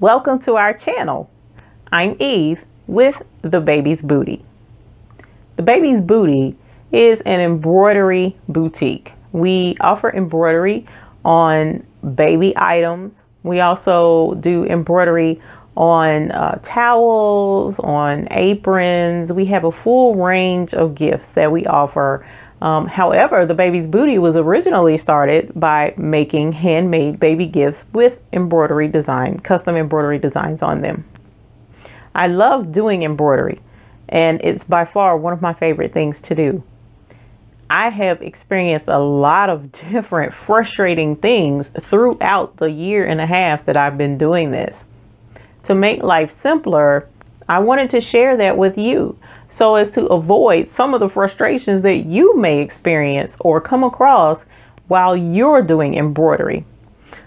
Welcome to our channel. I'm Eve with The Baby's Booty. The Baby's Booty is an embroidery boutique. We offer embroidery on baby items. We also do embroidery on towels, on aprons. We have a full range of gifts that we offer. However, the Baby's Booty was originally started by making handmade baby gifts with embroidery design, custom embroidery designs on them. I love doing embroidery, and it's by far one of my favorite things to do. I have experienced a lot of different frustrating things throughout the year and a half that I've been doing this. To make life simpler, I wanted to share that with you so as to avoid some of the frustrations that you may experience or come across while you're doing embroidery.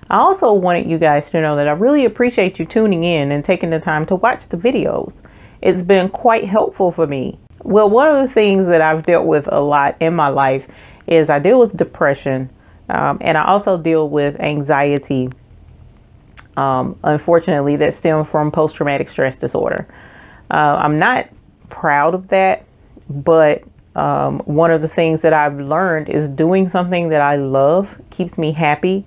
I also wanted you guys to know that I really appreciate you tuning in and taking the time to watch the videos. It's been quite helpful for me. Well, one of the things that I've dealt with a lot in my life is I deal with depression, and I also deal with anxiety, unfortunately, that stems from post-traumatic stress disorder. I'm not proud of that, but one of the things that I've learned is doing something that I love keeps me happy,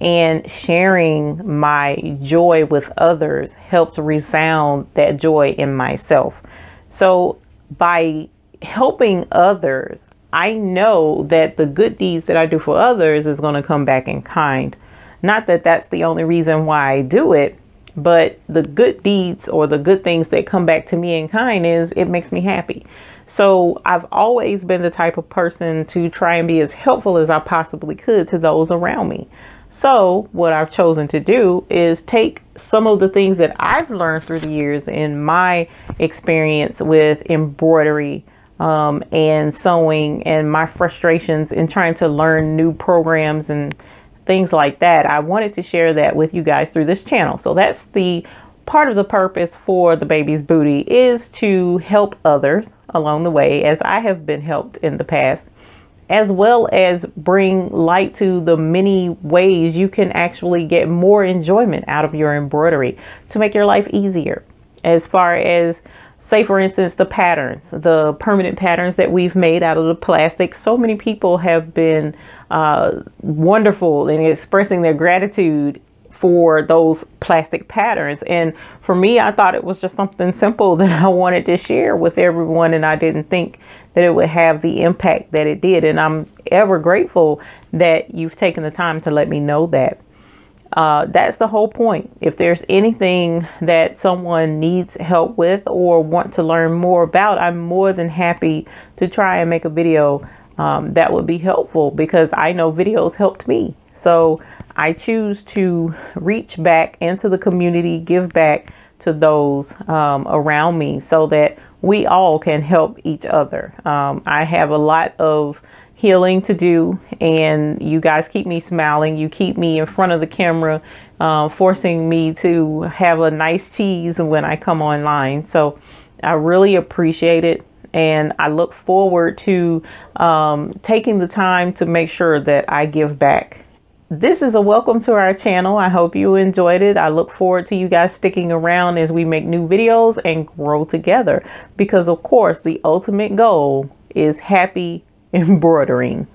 and sharing my joy with others helps resound that joy in myself. So by helping others, I know that the good deeds that I do for others is going to come back in kind. Not that that's the only reason why I do it, but the good deeds or the good things that come back to me in kind is it makes me happy. So I've always been the type of person to try and be as helpful as I possibly could to those around me. So what I've chosen to do is take some of the things that I've learned through the years in my experience with embroidery and sewing, and my frustrations in trying to learn new programs and things like that. I wanted to share that with you guys through this channel. So that's the part of the purpose for the Baby's Booty, is to help others along the way as I have been helped in the past, as well as bring light to the many ways you can actually get more enjoyment out of your embroidery to make your life easier. As far as, say for instance, the patterns, the permanent patterns that we've made out of the plastic. So many people have been wonderful in expressing their gratitude for those plastic patterns. And for me, I thought it was just something simple that I wanted to share with everyone, and I didn't think that it would have the impact that it did. And I'm ever grateful that you've taken the time to let me know that. That's the whole point. If there's anything that someone needs help with or want to learn more about, I'm more than happy to try and make a video that would be helpful, because I know videos helped me. So I choose to reach back into the community, give back to those around me so that we all can help each other. I have a lot of healing to do, and you guys keep me smiling. You keep me in front of the camera, forcing me to have a nice cheese when I come online. So I really appreciate it, and I look forward to taking the time to make sure that I give back. This is a welcome to our channel. I hope you enjoyed it. I look forward to you guys sticking around as we make new videos and grow together, because of course the ultimate goal is happy embroidering.